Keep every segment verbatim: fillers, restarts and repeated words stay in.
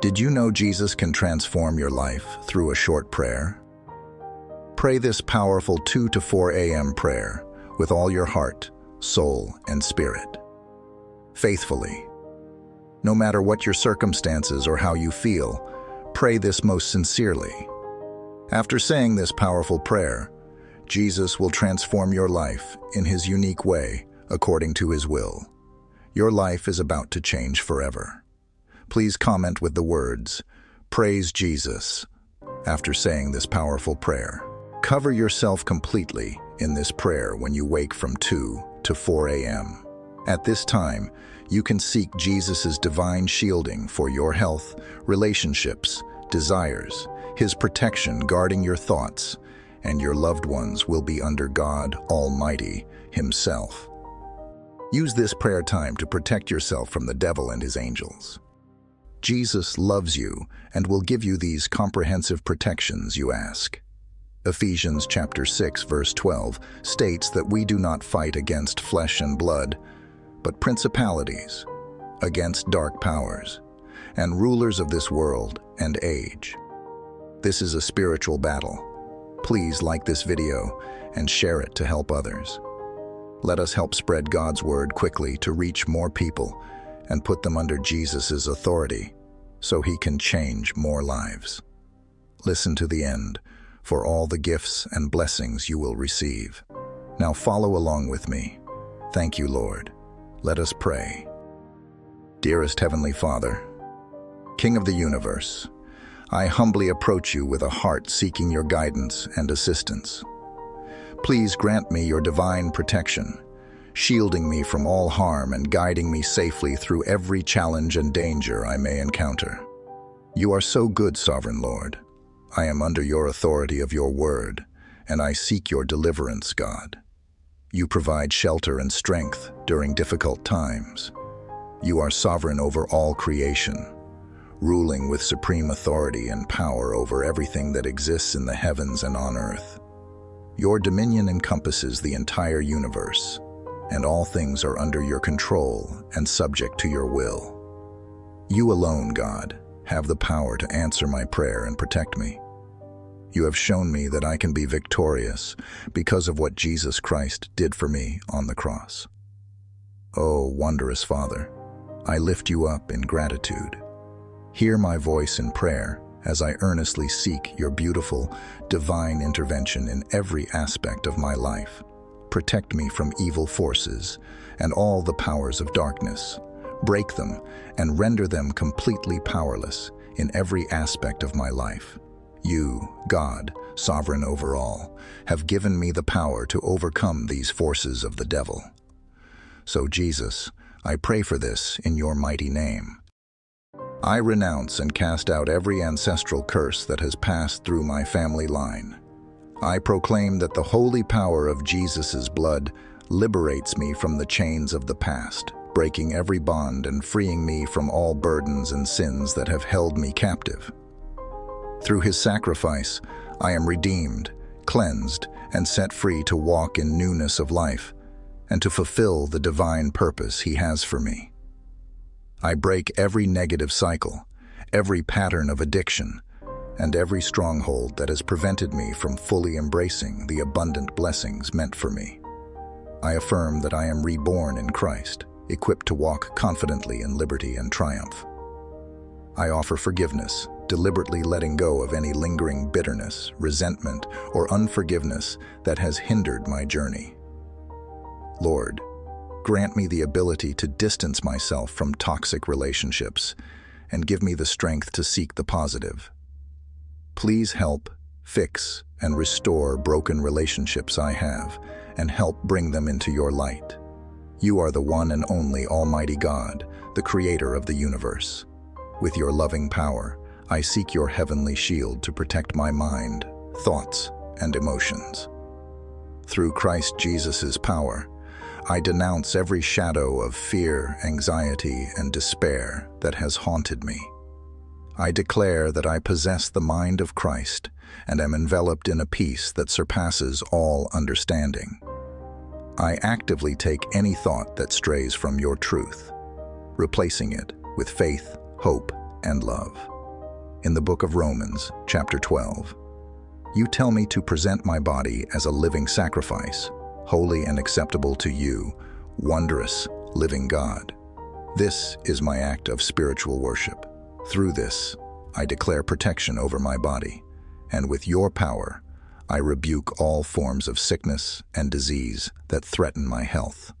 Did you know Jesus can transform your life through a short prayer? Pray this powerful two to four A M prayer with all your heart, soul, and spirit. Faithfully. No matter what your circumstances or how you feel, pray this most sincerely. After saying this powerful prayer, Jesus will transform your life in his unique way according to his will. Your life is about to change forever. Please comment with the words, "Praise Jesus," after saying this powerful prayer. Cover yourself completely in this prayer when you wake from two to four A M At this time, you can seek Jesus' divine shielding for your health, relationships, desires, his protection guarding your thoughts, and your loved ones will be under God Almighty himself. Use this prayer time to protect yourself from the devil and his angels. Jesus loves you and will give you these comprehensive protections you ask. Ephesians chapter six, verse twelve states that we do not fight against flesh and blood, but principalities, against dark powers, and rulers of this world and age. This is a spiritual battle. Please like this video and share it to help others. Let us help spread God's word quickly to reach more people and put them under Jesus' authority so he can change more lives. Listen to the end for all the gifts and blessings you will receive. Now follow along with me. Thank you, Lord. Let us pray. Dearest Heavenly Father, King of the universe, I humbly approach you with a heart seeking your guidance and assistance. Please grant me your divine protection, shielding me from all harm and guiding me safely through every challenge and danger I may encounter. You are so good, Sovereign Lord. I am under your authority of your word, and I seek your deliverance, God. You provide shelter and strength during difficult times. You are sovereign over all creation, ruling with supreme authority and power over everything that exists in the heavens and on earth. Your dominion encompasses the entire universe, and all things are under your control and subject to your will. You alone, God, have the power to answer my prayer and protect me. You have shown me that I can be victorious because of what Jesus Christ did for me on the cross. Oh, wondrous Father, I lift you up in gratitude. Hear my voice in prayer as I earnestly seek your beautiful, divine intervention in every aspect of my life. Protect me from evil forces and all the powers of darkness. Break them and render them completely powerless in every aspect of my life. You, God, sovereign over all, have given me the power to overcome these forces of the devil. So, Jesus, I pray for this in your mighty name. I renounce and cast out every ancestral curse that has passed through my family line. I proclaim that the holy power of Jesus' blood liberates me from the chains of the past, breaking every bond and freeing me from all burdens and sins that have held me captive. Through his sacrifice, I am redeemed, cleansed, and set free to walk in newness of life and to fulfill the divine purpose he has for me. I break every negative cycle, every pattern of addiction, and every stronghold that has prevented me from fully embracing the abundant blessings meant for me. I affirm that I am reborn in Christ, equipped to walk confidently in liberty and triumph. I offer forgiveness, deliberately letting go of any lingering bitterness, resentment, or unforgiveness that has hindered my journey. Lord, grant me the ability to distance myself from toxic relationships and give me the strength to seek the positive. Please help, fix, and restore broken relationships I have and help bring them into your light. You are the one and only Almighty God, the creator of the universe. With your loving power, I seek your heavenly shield to protect my mind, thoughts, and emotions. Through Christ Jesus' power, I denounce every shadow of fear, anxiety, and despair that has haunted me. I declare that I possess the mind of Christ and am enveloped in a peace that surpasses all understanding. I actively take any thought that strays from your truth, replacing it with faith, hope, and love. In the book of Romans, chapter twelve, you tell me to present my body as a living sacrifice, holy and acceptable to you, wondrous, living God. This is my act of spiritual worship. Through this, I declare protection over my body, and with your power, I rebuke all forms of sickness and disease that threaten my health.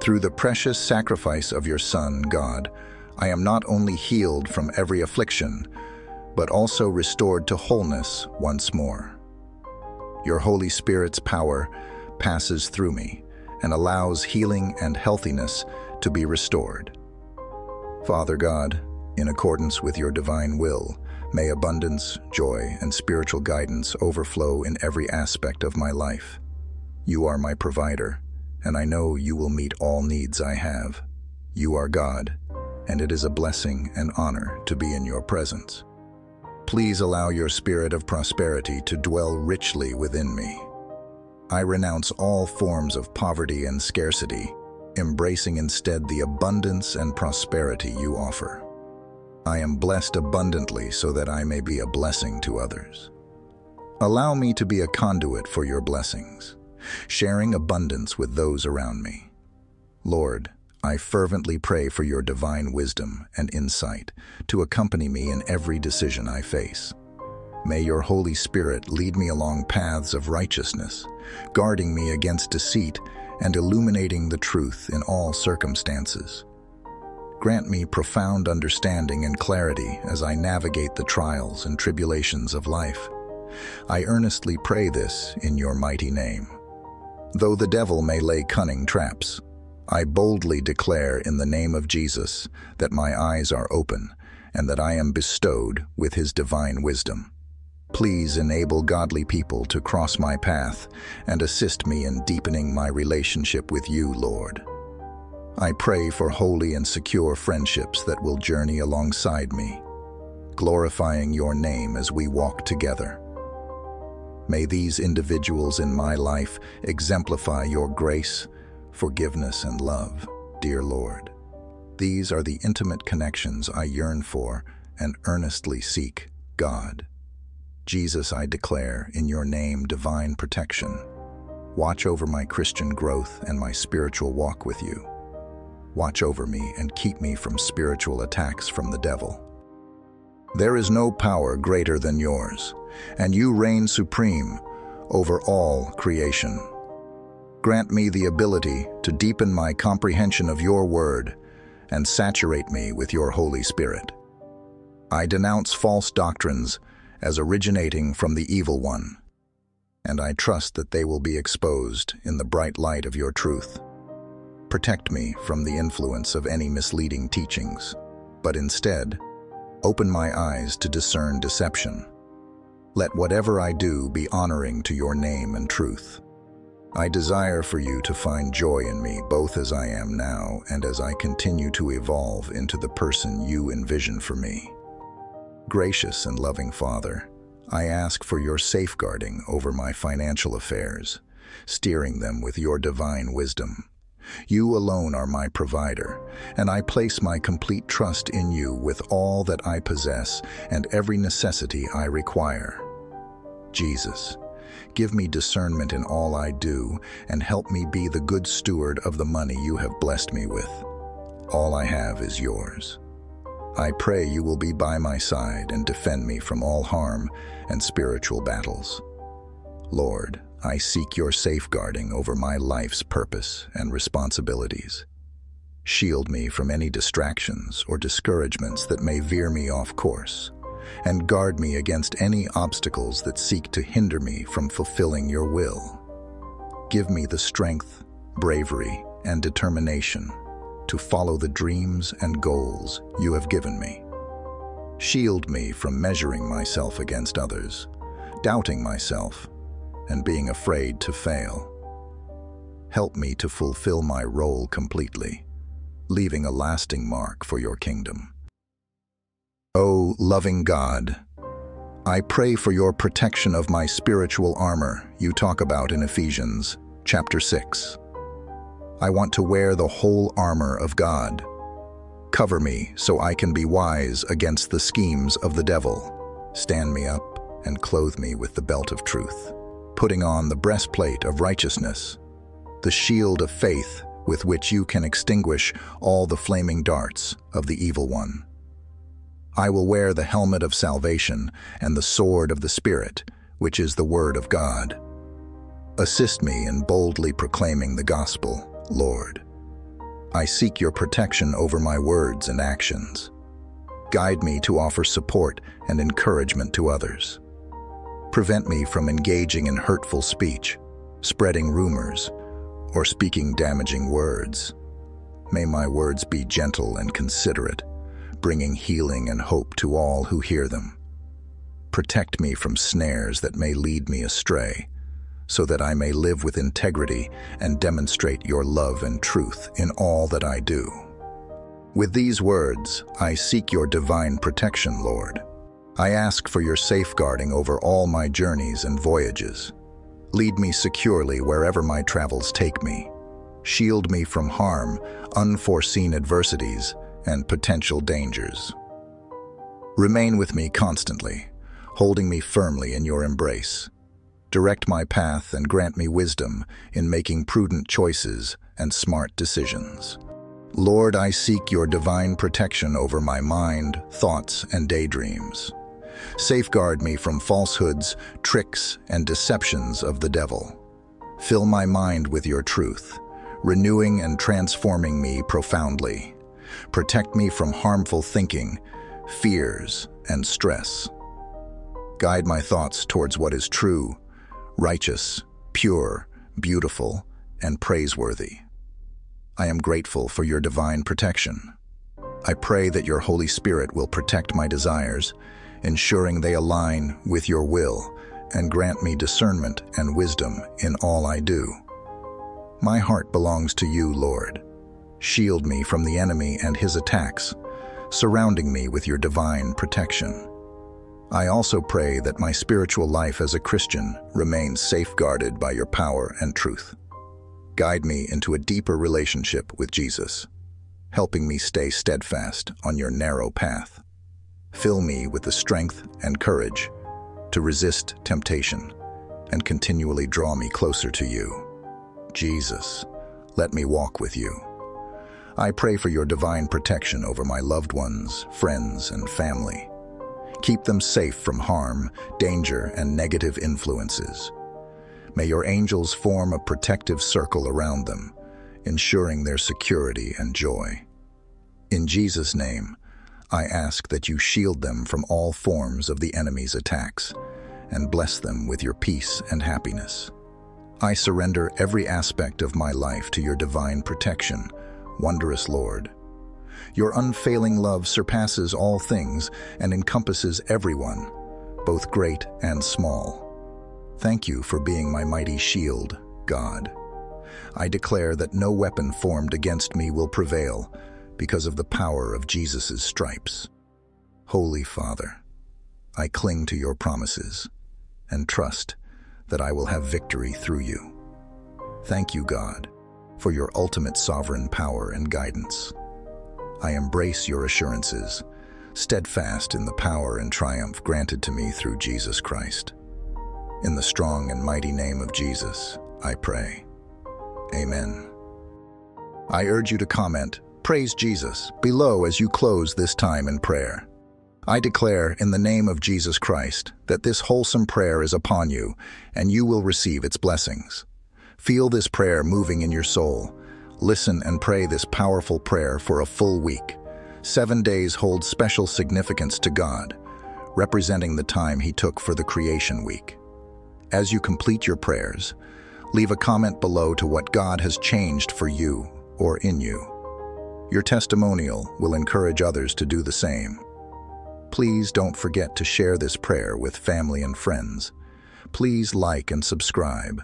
Through the precious sacrifice of your Son, God, I am not only healed from every affliction, but also restored to wholeness once more. Your Holy Spirit's power passes through me and allows healing and healthiness to be restored. Father God, in accordance with your divine will, may abundance, joy, and spiritual guidance overflow in every aspect of my life. You are my provider, and I know you will meet all needs I have. You are God, and it is a blessing and honor to be in your presence. Please allow your spirit of prosperity to dwell richly within me. I renounce all forms of poverty and scarcity, embracing instead the abundance and prosperity you offer. I am blessed abundantly so that I may be a blessing to others. Allow me to be a conduit for your blessings, sharing abundance with those around me. Lord, I fervently pray for your divine wisdom and insight to accompany me in every decision I face. May your Holy Spirit lead me along paths of righteousness, guarding me against deceit and illuminating the truth in all circumstances. Grant me profound understanding and clarity as I navigate the trials and tribulations of life. I earnestly pray this in your mighty name. Though the devil may lay cunning traps, I boldly declare in the name of Jesus that my eyes are open and that I am bestowed with his divine wisdom. Please enable godly people to cross my path and assist me in deepening my relationship with you, Lord. I pray for holy and secure friendships that will journey alongside me, glorifying your name as we walk together. May these individuals in my life exemplify your grace, forgiveness, and love, dear Lord. These are the intimate connections I yearn for and earnestly seek, God. Jesus, I declare in your name divine protection. Watch over my Christian growth and my spiritual walk with you. Watch over me and keep me from spiritual attacks from the devil. There is no power greater than yours, and you reign supreme over all creation. Grant me the ability to deepen my comprehension of your word and saturate me with your Holy Spirit. I denounce false doctrines as originating from the evil one, and I trust that they will be exposed in the bright light of your truth. Protect me from the influence of any misleading teachings, but instead, open my eyes to discern deception. Let whatever I do be honoring to your name and truth. I desire for you to find joy in me, both as I am now and as I continue to evolve into the person you envision for me. Gracious and loving Father, I ask for your safeguarding over my financial affairs, steering them with your divine wisdom. You alone are my provider, and I place my complete trust in you with all that I possess and every necessity I require. Jesus, give me discernment in all I do and help me be the good steward of the money you have blessed me with. All I have is yours. I pray you will be by my side and defend me from all harm and spiritual battles. Lord, I seek your safeguarding over my life's purpose and responsibilities. Shield me from any distractions or discouragements that may veer me off course, and guard me against any obstacles that seek to hinder me from fulfilling your will. Give me the strength, bravery, and determination to follow the dreams and goals you have given me. Shield me from measuring myself against others, doubting myself, and being afraid to fail. Help me to fulfill my role completely, leaving a lasting mark for your kingdom. O loving God, I pray for your protection of my spiritual armor you talk about in Ephesians chapter six. I want to wear the whole armor of God. Cover me so I can be wise against the schemes of the devil. Stand me up and clothe me with the belt of truth, putting on the breastplate of righteousness, the shield of faith with which you can extinguish all the flaming darts of the evil one. I will wear the helmet of salvation and the sword of the Spirit, which is the word of God. Assist me in boldly proclaiming the gospel, Lord. I seek your protection over my words and actions. Guide me to offer support and encouragement to others. Prevent me from engaging in hurtful speech, spreading rumors, or speaking damaging words. May my words be gentle and considerate, bringing healing and hope to all who hear them. Protect me from snares that may lead me astray, so that I may live with integrity and demonstrate your love and truth in all that I do. With these words, I seek your divine protection, Lord. I ask for your safeguarding over all my journeys and voyages. Lead me securely wherever my travels take me. Shield me from harm, unforeseen adversities, and potential dangers. Remain with me constantly, holding me firmly in your embrace. Direct my path and grant me wisdom in making prudent choices and smart decisions. Lord, I seek your divine protection over my mind, thoughts, and daydreams. Safeguard me from falsehoods, tricks, and deceptions of the devil. Fill my mind with your truth, renewing and transforming me profoundly. Protect me from harmful thinking, fears, and stress. Guide my thoughts towards what is true, righteous, pure, beautiful, and praiseworthy. I am grateful for your divine protection. I pray that your Holy Spirit will protect my desires, ensuring they align with your will and grant me discernment and wisdom in all I do. My heart belongs to you, Lord. Shield me from the enemy and his attacks, surrounding me with your divine protection. I also pray that my spiritual life as a Christian remains safeguarded by your power and truth. Guide me into a deeper relationship with Jesus, helping me stay steadfast on your narrow path. Fill me with the strength and courage to resist temptation and continually draw me closer to you. Jesus, let me walk with you. I pray for your divine protection over my loved ones, friends, and family. Keep them safe from harm, danger, and negative influences. May your angels form a protective circle around them, ensuring their security and joy. In Jesus' name, I ask that you shield them from all forms of the enemy's attacks and bless them with your peace and happiness. I surrender every aspect of my life to your divine protection, wondrous Lord. Your unfailing love surpasses all things and encompasses everyone, both great and small. Thank you for being my mighty shield, God. I declare that no weapon formed against me will prevail, because of the power of Jesus' stripes. Holy Father, I cling to your promises and trust that I will have victory through you. Thank you, God, for your ultimate sovereign power and guidance. I embrace your assurances, steadfast in the power and triumph granted to me through Jesus Christ. In the strong and mighty name of Jesus, I pray. Amen. I urge you to comment, "Praise Jesus," below as you close this time in prayer. I declare in the name of Jesus Christ that this wholesome prayer is upon you and you will receive its blessings. Feel this prayer moving in your soul. Listen and pray this powerful prayer for a full week. Seven days hold special significance to God, representing the time he took for the creation week. As you complete your prayers, leave a comment below to what God has changed for you or in you. Your testimonial will encourage others to do the same. Please don't forget to share this prayer with family and friends. Please like and subscribe.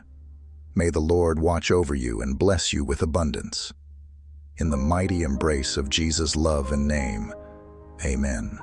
May the Lord watch over you and bless you with abundance. In the mighty embrace of Jesus' love and name, amen.